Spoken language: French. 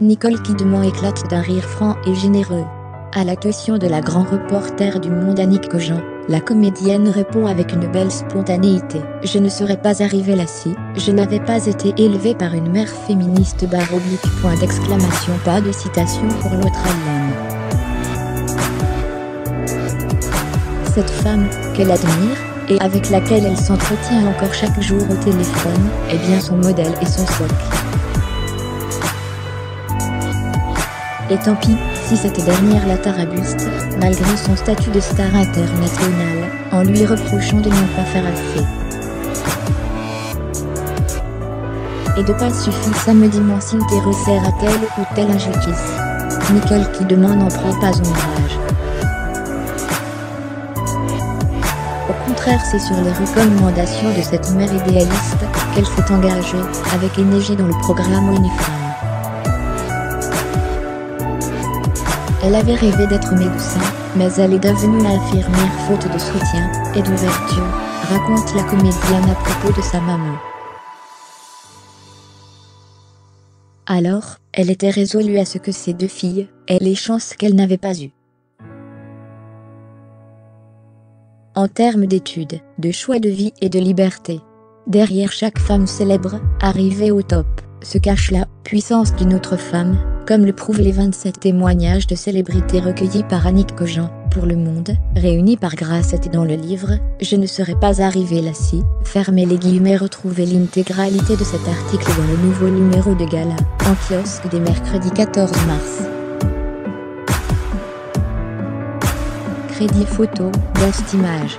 Nicole Kidman éclate d'un rire franc et généreux. À la question de la grand reporter du Monde Annick Cojean, la comédienne répond avec une belle spontanéité. « Je ne serais pas arrivée là si je n'avais pas été élevée par une mère féministe / point d'exclamation pas de citation pour l'autre elle-même. » Cette femme, qu'elle admire, et avec laquelle elle s'entretient encore chaque jour au téléphone, est bien son modèle et son socle. Et tant pis, si cette dernière la tarabuste, malgré son statut de star internationale, en lui reprochant de ne pas faire assez. Et de pas suffit samedi s'il te resserre à telle ou telle injustice. Nicole Kidman n'en prend pas ombrage. Au contraire, c'est sur les recommandations de cette mère idéaliste qu'elle s'est engagée, avec énergie dans le programme Uniforme. Elle avait rêvé d'être médecin, mais elle est devenue infirmière faute de soutien et d'ouverture, raconte la comédienne à propos de sa maman. Alors, elle était résolue à ce que ses deux filles aient les chances qu'elle n'avait pas eues. En termes d'études, de choix de vie et de liberté. Derrière chaque femme célèbre, arrivée au top, se cache la puissance d'une autre femme, comme le prouvent les 27 témoignages de célébrités recueillis par Annick Cojean, pour Le Monde, réunis par Grasset et dans le livre « Je ne serais pas arrivée là si », fermez les guillemets. Retrouvez l'intégralité de cet article dans le nouveau numéro de Gala, en kiosque dès mercredi 14 mars. Crédit photo, Best Image.